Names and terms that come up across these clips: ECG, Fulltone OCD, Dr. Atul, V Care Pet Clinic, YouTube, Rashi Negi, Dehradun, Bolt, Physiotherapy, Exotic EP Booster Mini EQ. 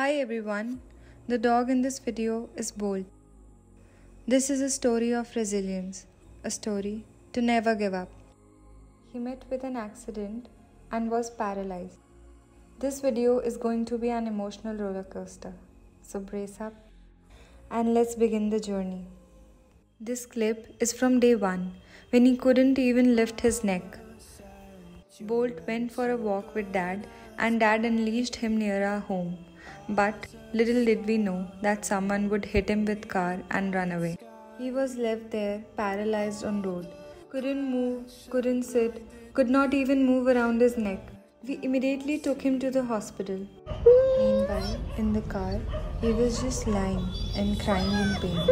Hi everyone, the dog in this video is Bolt. This is a story of resilience, a story to never give up. He met with an accident and was paralyzed. This video is going to be an emotional roller coaster, so brace up and let's begin the journey. This clip is from day one when he couldn't even lift his neck. Bolt went for a walk with Dad and Dad unleashed him near our home. But little did we know that someone would hit him with car and run away. He was left there paralyzed on road. Couldn't move, couldn't sit, could not even move around his neck. We immediately took him to the hospital. Meanwhile, in the car, he was just lying and crying in pain.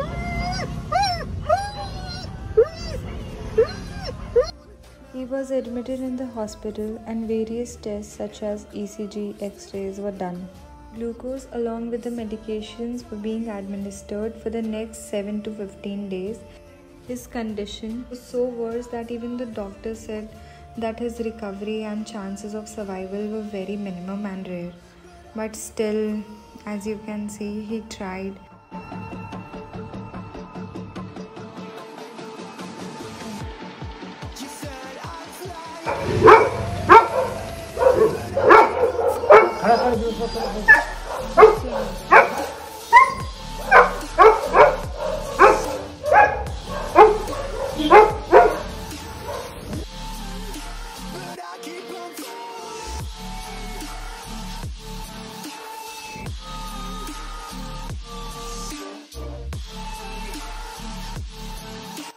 He was admitted in the hospital and various tests such as ECG, X-rays were done. Glucose along with the medications were being administered for the next 7 to 15 days. His condition was so worse that even the doctor said that his recovery and chances of survival were very minimum and rare. But still, as you can see, he tried.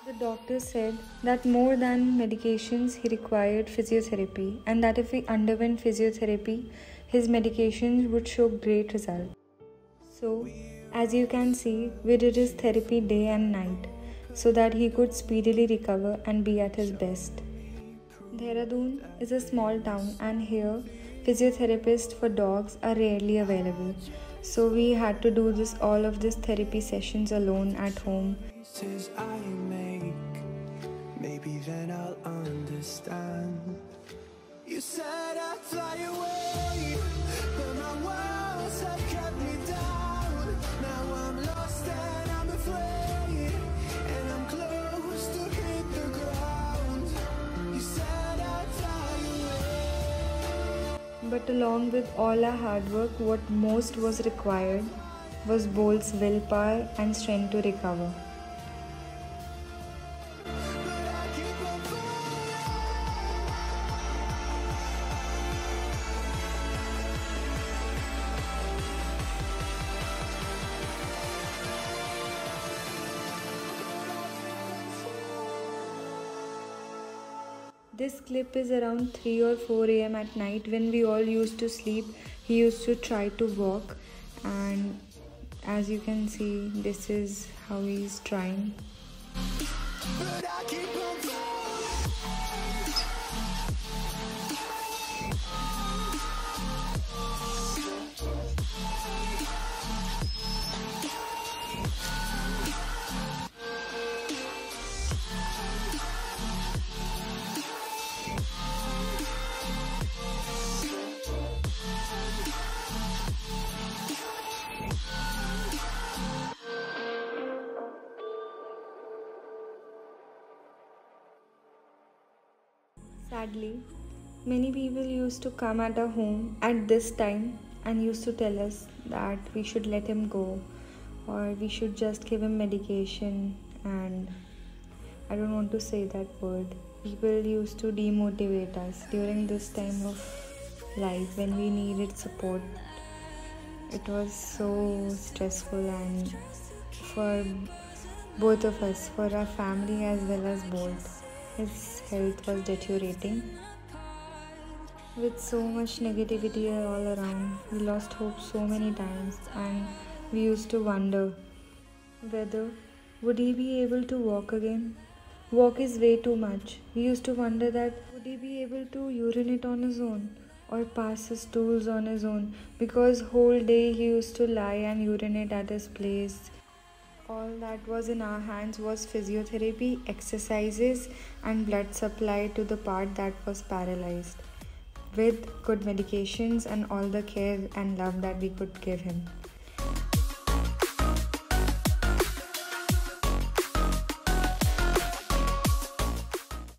The doctor said that more than medications he required physiotherapy and that if he underwent physiotherapy, his medications would show great results. So, as you can see, we did his therapy day and night so that he could speedily recover and be at his best. Dehradun is a small town and here physiotherapists for dogs are rarely available. So we had to do all of these therapy sessions alone at home. Maybe then I'll understand. You said I'd fly away, but my walls have kept me down. Now I'm lost and I'm afraid, and I'm close to hit the ground. You said I'd fly away. But along with all our hard work, what most was required was Bolt's willpower and strength to recover. This clip is around 3 or 4 a.m. at night when we all used to sleep. He used to try to walk, and as you can see, this is how he is trying. But I keep on sadly, many people used to come at our home at this time and used to tell us that we should let him go or we should just give him medication, and I don't want to say that word. People used to demotivate us during this time of life when we needed support. It was so stressful, and for both of us, for our family as well as Bolt. His health was deteriorating. With so much negativity all around, we lost hope so many times, and we used to wonder whether would he be able to walk again. Walk is way too much. We used to wonder that would he be able to urinate on his own or pass his stools on his own, because whole day he used to lie and urinate at his place. All that was in our hands was physiotherapy, exercises, and blood supply to the part that was paralyzed. with good medications and all the care and love that we could give him.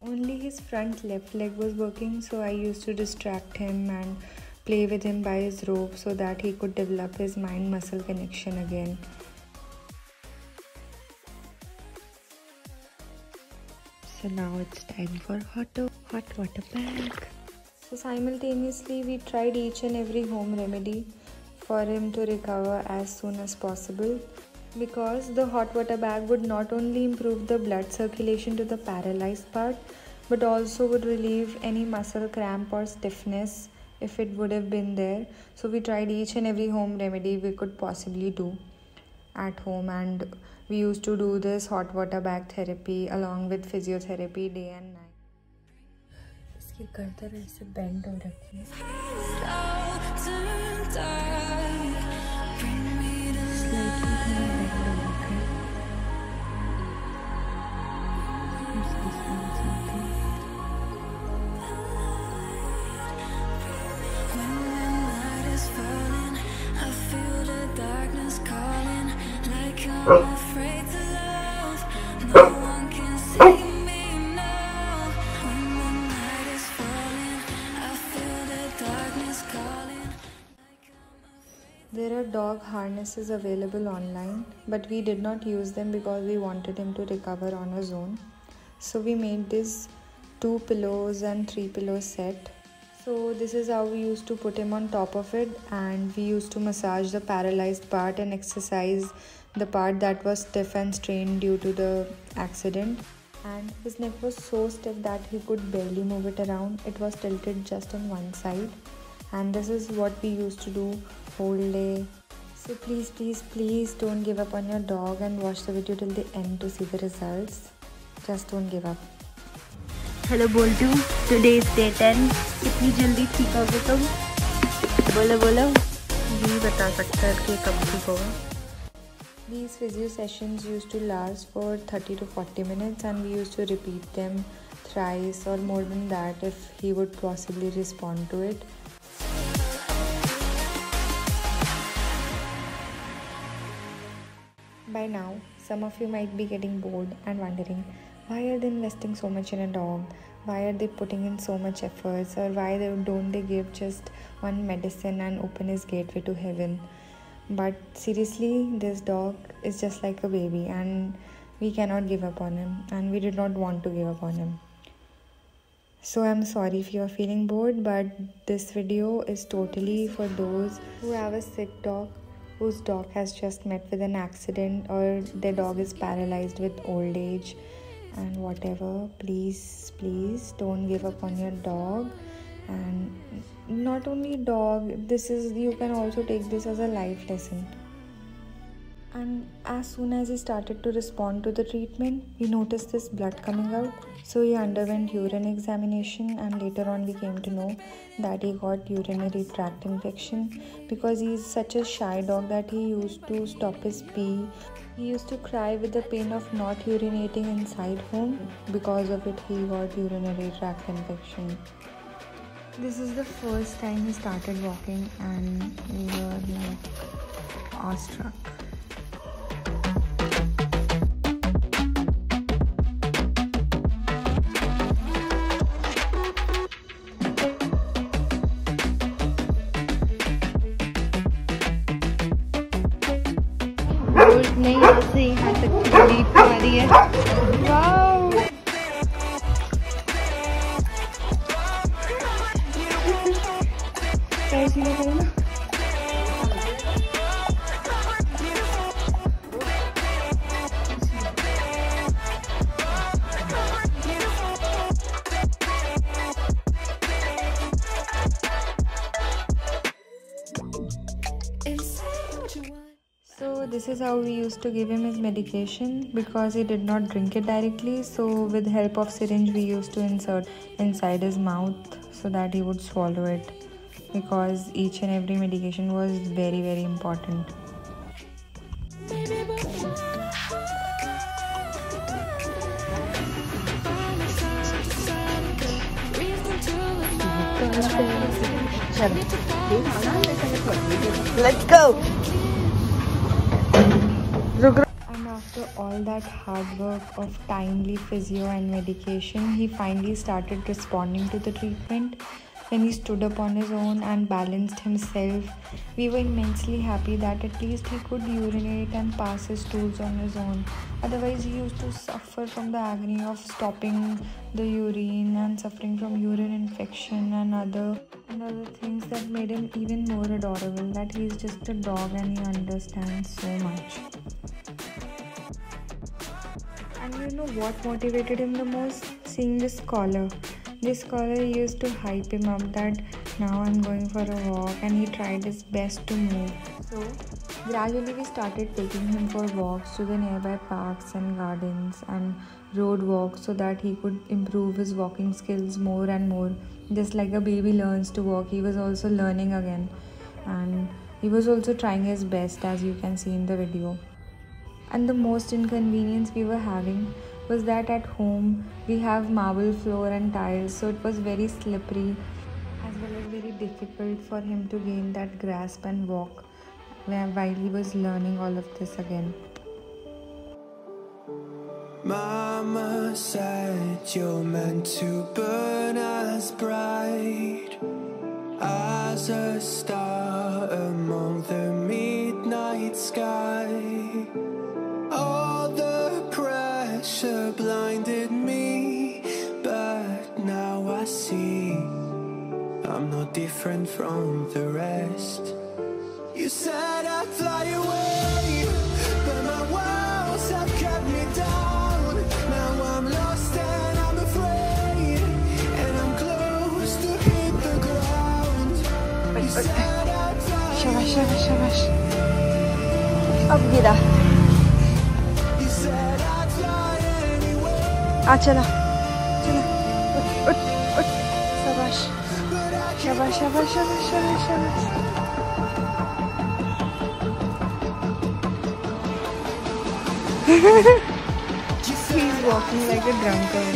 Only his front left leg was working, so I used to distract him and play with him by his rope so that he could develop his mind-muscle connection again. So now it's time for hot water bag. So simultaneously we tried each and every home remedy for him to recover as soon as possible, because the hot water bag would not only improve the blood circulation to the paralyzed part but also would relieve any muscle cramp or stiffness if it would have been there. So we tried each and every home remedy we could possibly do at home, and we used to do this hot water bag therapy along with physiotherapy day and night. इसकी गर्दन ऐसे bend हो रखी है. Oh. There are dog harnesses available online, but we did not use them because we wanted him to recover on his own. So we made this 2 pillows and 3 pillow set. So this is how we used to put him on top of it, and we used to massage the paralyzed part and exercise the part that was stiff and strained due to the accident. And his neck was so stiff that he could barely move it around. It was tilted just on one side, and this is what we used to do whole day. So please, please, please don't give up on your dog, and watch the video till the end to see the results. Just don't give up. Hello Boltu, today is day 10. इतनी जल्दी ठीक हो गए तुम? बोलो बोलो. ये बता सकते हैं कि कब ठीक होगा? These physio sessions used to last for 30 to 40 minutes, and we used to repeat them thrice or more than that if he would possibly respond to it. By now, some of you might be getting bored and wondering, why are they investing so much in a dog? Why are they putting in so much efforts? Or why don't they give just one medicine and open his gateway to heaven? But seriously, this dog is just like a baby, and we cannot give up on him, and we did not want to give up on him. So I'm sorry if you are feeling bored, but this video is totally for those who have a sick dog, whose dog has just met with an accident, or their dog is paralyzed with old age. And whatever, please, please don't give up on your dog. And not only dog, this is, you can also take this as a life lesson. And as soon as he started to respond to the treatment, we noticed this blood coming out. So he underwent urine examination, and later on we came to know that he got urinary tract infection, because he is such a shy dog that he used to stop his pee. He used to cry with the pain of not urinating inside home. Because of it, he got urinary tract infection. This is the first time he started walking, and we were like awestruck. Wow. So this is how we used to give him his medication, because he did not drink it directly. So with help of syringe, we used to insert inside his mouth so that he would swallow it, because each and every medication was very, very important. Let's go. And after all that hard work of timely physio and medication, he finally started responding to the treatment. When he stood up on his own and balanced himself, we were immensely happy that at least he could urinate and pass his stools on his own. Otherwise, he used to suffer from the agony of stopping the urine and suffering from urine infection and other things that made him even more adorable, that he's just a dog and he understands so much. And you know what motivated him the most? Seeing this collar. This collar used to hype him up that now I'm going for a walk, and he tried his best to move. So gradually we started taking him for walks to the nearby parks and gardens and road walks so that he could improve his walking skills more and more. Just like a baby learns to walk, he was also learning again, and he was also trying his best, as you can see in the video. And the most inconvenience we were having was that at home we have marble floor and tiles, so it was very slippery as well as very difficult for him to gain that grasp and walk while he was learning all of this again. Mama said you're meant to burn as bright as a star among the midnight sky. All the pressure blinded me, but now I see I'm not different from the rest. You said I'd fly away, but my walls have kept me down. Now I'm lost and I'm afraid, and I'm close to hit the ground. You said I'd fly away. You said I'd fly anyway. Chala, chala. Ut, ut. Shabash, shabash, shabash, shabash, shabash. He's walking like a drunkard.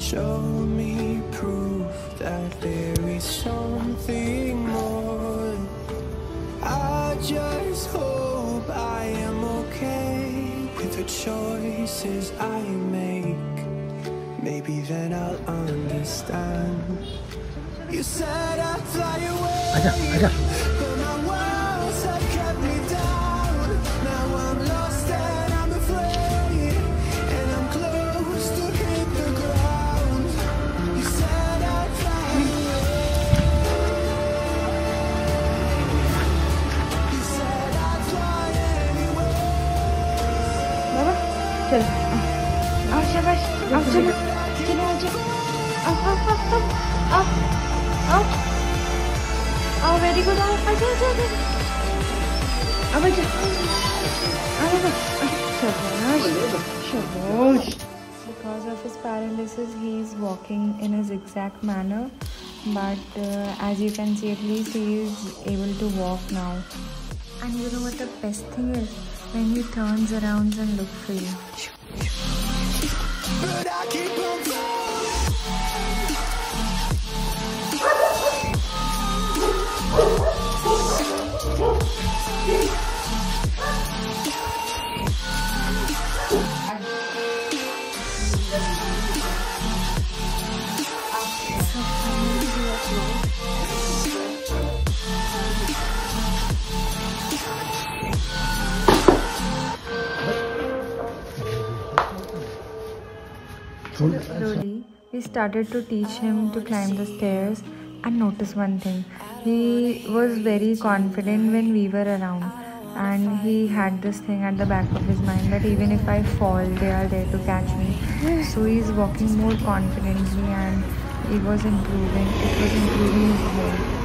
Show me proof that there is something more. I just hope I am okay with the choices I make. Maybe then I'll understand. You said I'd fly away, but my walls have kept me down. Now I'm lost and I'm afraid, and I'm close to hit the ground. Chalo, aap shabash, aap chalo, chalo aaj, aap aap aap aap, aap aap, aap very good, aap aaj aaj aaj, aap aaj, aaj aaj, shabash, shabash. Because of his paralysis, he is walking in his exact manner, but as you can see, at least he is able to walk now. And you know what the best thing is? When he turns around and looks for you. But I keep on slowly, we started to teach him to climb the stairs, and noticed one thing. He was very confident when we were around, and he had this thing at the back of his mind that even if I fall, they are there to catch me. So he's walking more confidently and it was improving. It was improving his health.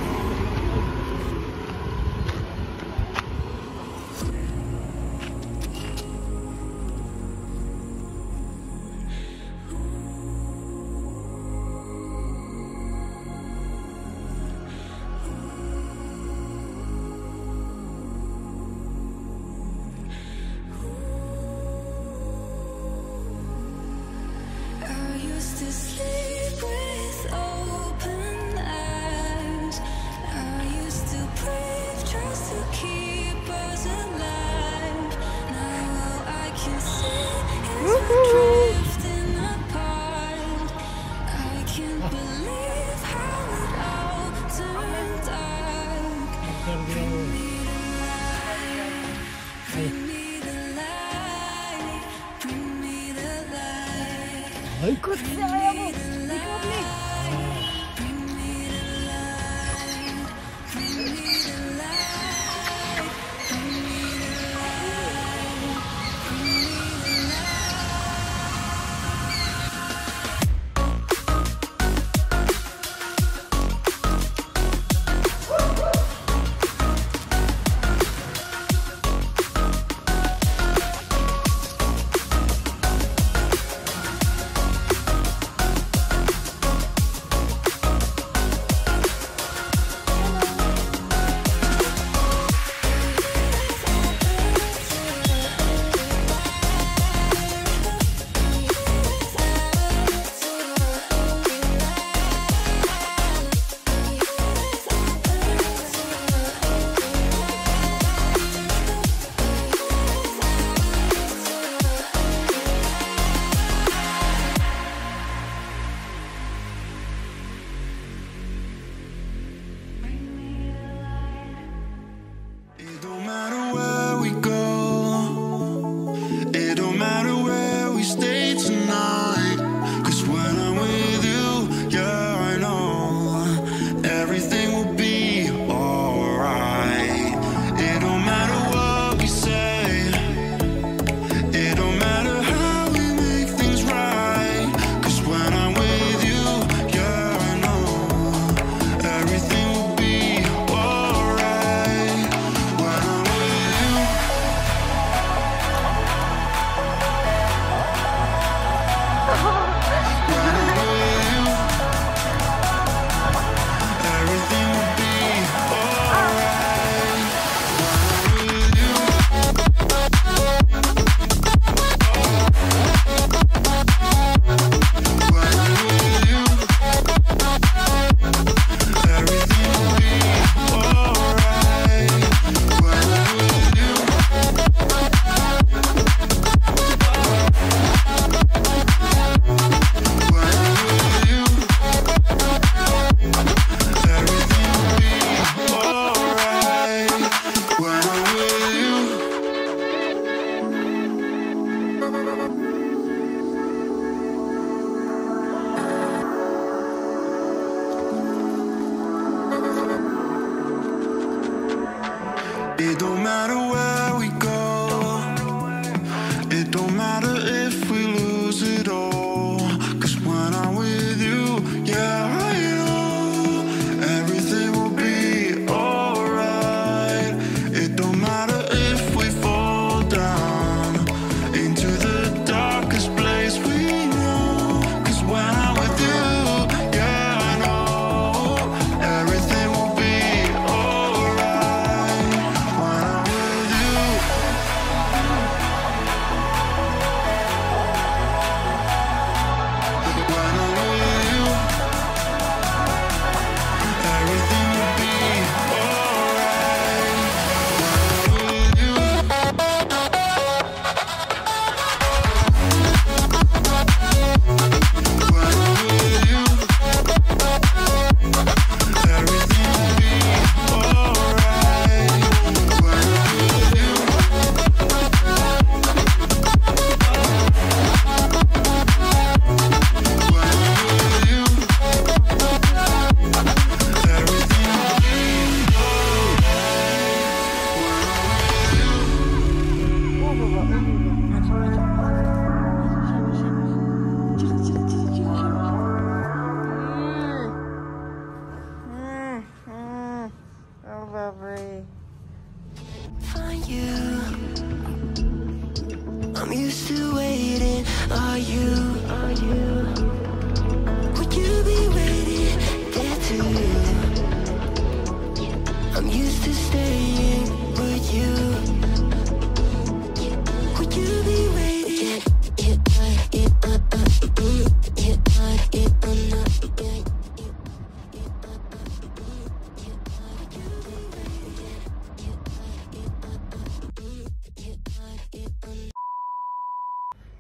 I'm used to waiting. Are you?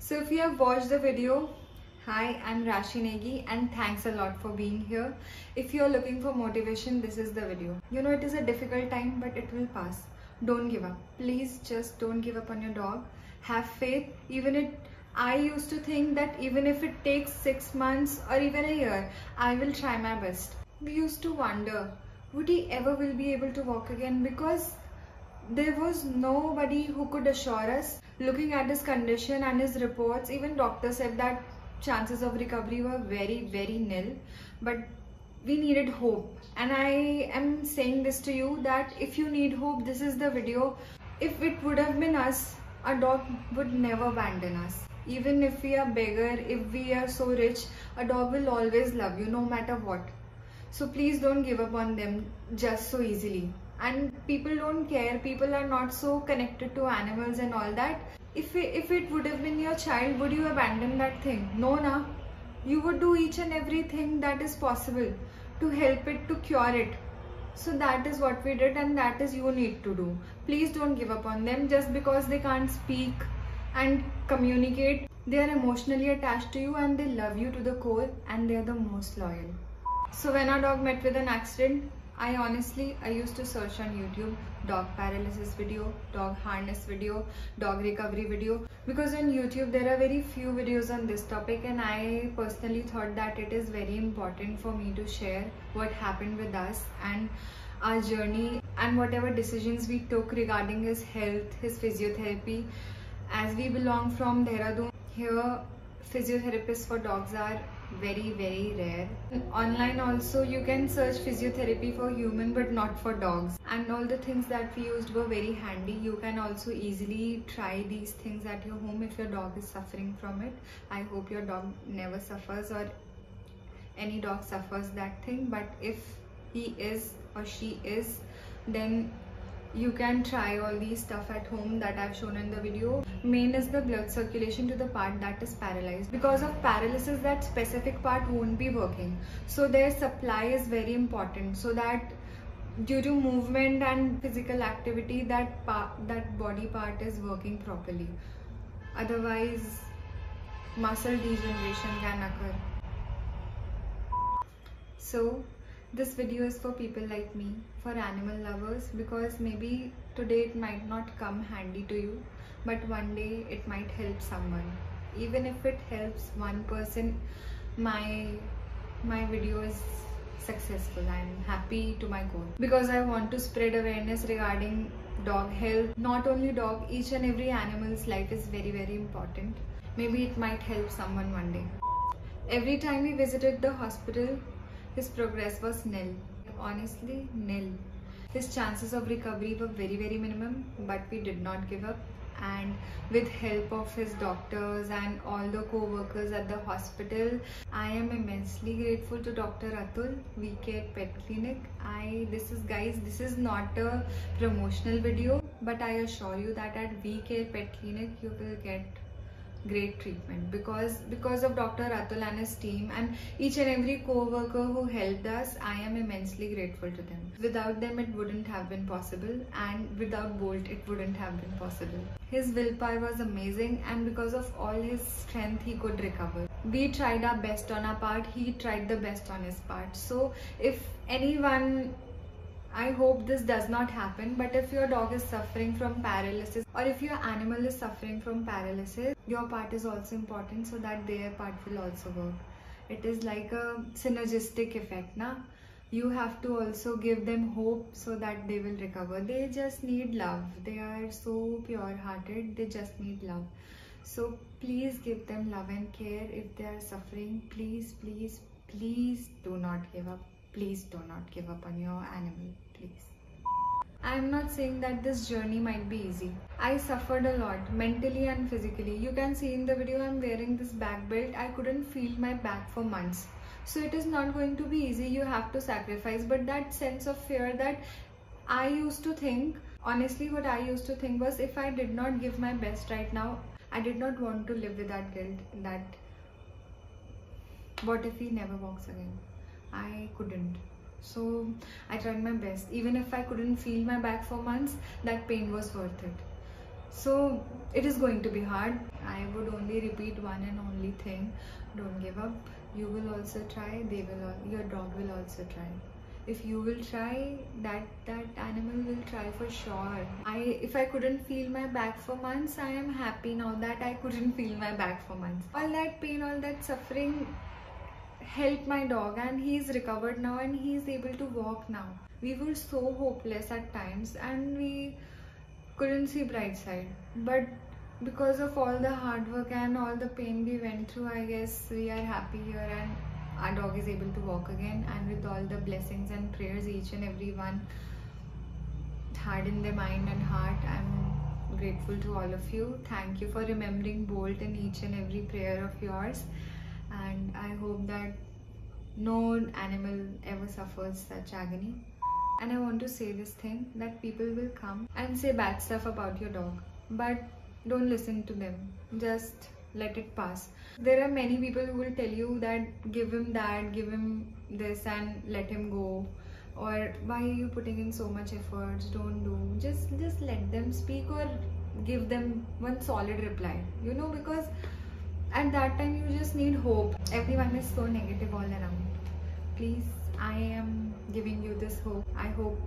So if you have watched the video, hi, I'm Rashi Negi and thanks a lot for being here. If you are looking for motivation, this is the video. You know, it is a difficult time, but it will pass. Don't give up. Please just don't give up on your dog. Have faith. I used to think that even if it takes 6 months or even a year, I will try my best. We used to wonder, would he ever will be able to walk again? Because there was nobody who could assure us. Looking at his condition and his reports, even doctors said that chances of recovery were very, very nil, but we needed hope. And I am saying this to you that if you need hope, this is the video. If it would have been us, a dog would never abandon us. Even if we are beggar, if we are so rich, a dog will always love you no matter what. So please don't give up on them just so easily. And people don't care, people are not so connected to animals and all that. If it would have been your child, would you abandon that thing? No, na. You would do each and everything that is possible to help it, to cure it. So that is what we did and that is you need to do. Please don't give up on them just because they can't speak and communicate. They are emotionally attached to you and they love you to the core and they are the most loyal. So when our dog met with an accident, I used to search on YouTube dog paralysis video, dog harness video, dog recovery video, because on YouTube there are very few videos on this topic and I personally thought that it is very important for me to share what happened with us and our journey and whatever decisions we took regarding his health, his physiotherapy, as we belong from Dehradun. Here physiotherapists for dogs are very, very rare. Online also you can search physiotherapy for human but not for dogs, and all the things that we used were very handy. You can also easily try these things at your home if your dog is suffering from it. I hope your dog never suffers or any dog suffers that thing, but if he is or she is, then you can try all these stuff at home that I've shown in the video. Main is the blood circulation to the part that is paralyzed. Because of paralysis, that specific part won't be working. So their supply is very important, so that due to movement and physical activity, that body part is working properly. Otherwise, muscle degeneration can occur. So this video is for people like me, for animal lovers, because maybe today it might not come handy to you, but one day it might help someone. Even if it helps one person, my video is successful. I'm happy to my goal, because I want to spread awareness regarding dog health. Not only dog, each and every animal's life is very, very important. Maybe it might help someone one day. Every time we visited the hospital, his progress was nil. Honestly, nil. His chances of recovery were very, very minimum, but we did not give up. And with help of his doctors and all the co-workers at the hospital, I am immensely grateful to Dr. Atul, V Care Pet Clinic. This is not a promotional video, but I assure you that at V Care Pet Clinic you will get great treatment because of Dr. Atul and his team and each and every co-worker who helped us. I am immensely grateful to them. Without them it wouldn't have been possible, and without Bolt it wouldn't have been possible. His willpower was amazing, and because of all his strength he could recover. We tried our best on our part, he tried the best on his part. So if anyone, I hope this does not happen, but if your dog is suffering from paralysis or if your animal is suffering from paralysis, your part is also important, so that their part will also work. It is like a synergistic effect, na? You have to also give them hope so that they will recover. They just need love. They are so pure-hearted. They just need love. So please give them love and care. If they are suffering, please do not give up. Please do not give up on your animal, please. I am not saying that this journey might be easy. I suffered a lot mentally and physically. You can see in the video I am wearing this back belt. I couldn't feel my back for months. So it is not going to be easy. You have to sacrifice. But that sense of fear that I used to think, honestly what I used to think was, if I did not give my best right now, I did not want to live with that guilt that what if he never walks again. I couldn't. So I tried my best. Even if I couldn't feel my back for months, that pain was worth it. So it is going to be hard. I would only repeat one and only thing. Don't give up. You will also try. Your dog will also try. If you will try, that animal will try for sure. If I couldn't feel my back for months, I am happy now that I couldn't feel my back for months. All that pain, all that suffering helped my dog, and he's recovered now and he's able to walk now. We were so hopeless at times and we couldn't see bright side. But because of all the hard work and all the pain we went through, I guess we are happy here and our dog is able to walk again, and with all the blessings and prayers each and every one had in their mind and heart, I'm grateful to all of you. Thank you for remembering Bolt in each and every prayer of yours, and I hope that no animal ever suffers such agony. And I want to say this thing, that people will come and say bad stuff about your dog, but don't listen to them. Just let it pass. There are many people who will tell you that give him that, give him this and let him go, or why are you putting in so much efforts, don't do. Just let them speak or give them one solid reply, you know, because at that time you just need hope. Everyone is so negative all around. Please, I am giving you this hope. I hope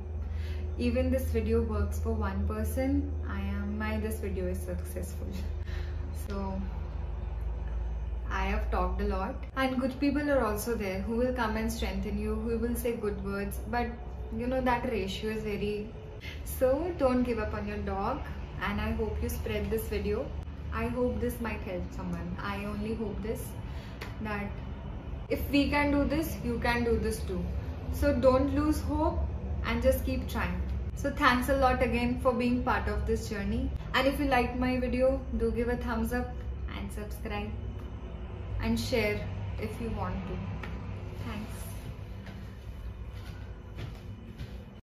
even this video works for one person. This video is successful. So I have talked a lot, and good people are also there who will come and strengthen you, who will say good words, but you know that ratio is very. So don't give up on your dog, and I hope you spread this video. I hope this might help someone. I only hope this, that if we can do this, you can do this too. So don't lose hope and just keep trying. So thanks a lot again for being part of this journey, and if you liked my video, do give a thumbs up and subscribe and share if you want to.